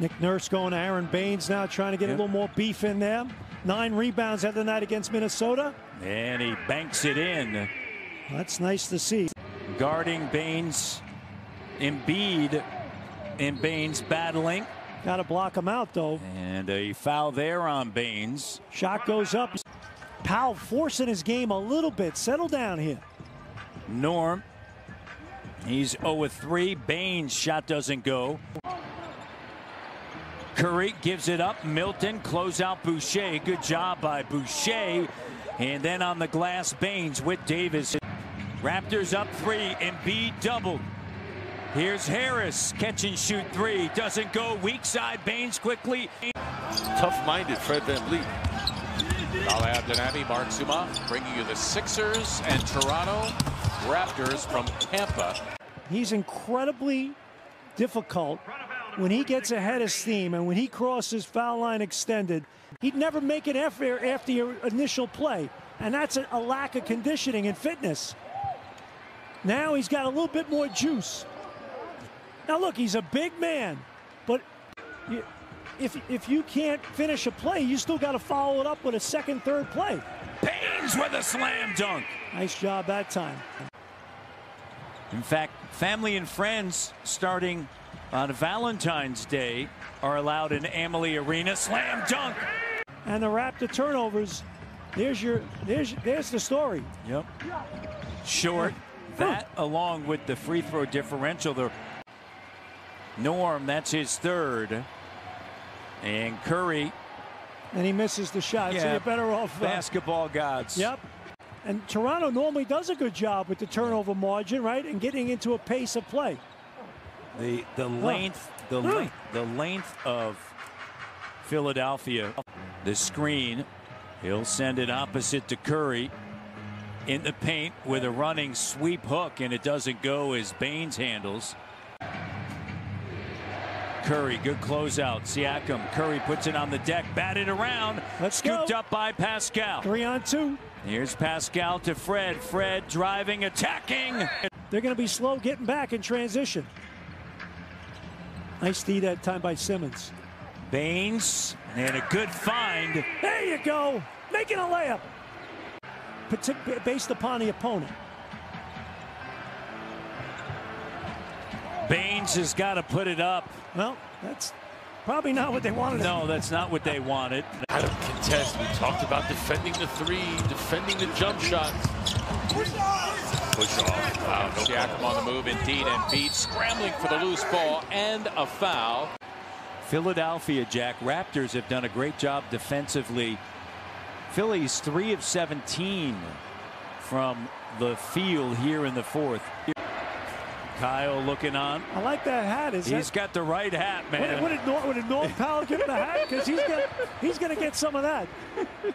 Nick Nurse going to Aron Baynes now, trying to get a little more beef in there. 9 rebounds the other night against Minnesota. And he banks it in. That's nice to see. Guarding Baynes, Embiid, and Baynes battling. Got to block him out, though. And a foul there on Baynes. Shot goes up. Powell forcing his game a little bit. Settle down here. Norm. He's 0-3. Baynes' shot doesn't go. Curry gives it up. Milton close out Boucher. Good job by Boucher. And then on the glass, Baynes with Davis. Raptors up 3. Embiid doubled. Here's Harris. Catch and shoot 3. Doesn't go. Weak side. Baynes quickly. Tough-minded Fred VanVleet. Al Abdanami, Mark Zuma, bringing you the Sixers and Toronto Raptors from Tampa. He's incredibly difficult. When he gets ahead of steam and when he crosses foul line extended, he'd never make it after your initial play. And that's a lack of conditioning and fitness. Now he's got a little bit more juice. Now look, he's a big man, but if you can't finish a play, you still got to follow it up with a second, third play. Baynes with a slam dunk. Nice job that time. In fact, family and friends starting on Valentine's Day are allowed in Amalie Arena. Slam dunk. And the Raptor turnovers. There's the story. Yep. Short. That along with the free throw differential. The Norm, that's his 3rd. And Curry. And he misses the shot. Yeah. So you're better off. Basketball gods. Yep. And Toronto normally does a good job with the turnover margin, right? And getting into a pace of play. The length of Philadelphia. The screen, he'll send it opposite to Curry in the paint with a running sweep hook, and it doesn't go as Baynes handles. Curry, good closeout. Siakam, Curry puts it on the deck, batted around. Scooped up by Pascal. 3-on-2. Here's Pascal to Fred. Fred driving, attacking. They're going to be slow getting back in transition. Nice D that time by Simmons. Baynes, and a good find. There you go, making a layup. Based upon the opponent. Baynes has got to put it up. Well, that's probably not what they wanted. No, that's not what they wanted. Out of contest, we talked about defending the 3, defending the jump shot. Push off. Wow, no Siakam on the move indeed, and Embiid scrambling for the loose ball and a foul. Philadelphia, Jack, Raptors have done a great job defensively. Phillies 3 of 17 from the field here in the 4th. Kyle looking on. I like that hat. He's got the right hat, man. Would Norm Powell give him the hat? Because he's going to get some of that.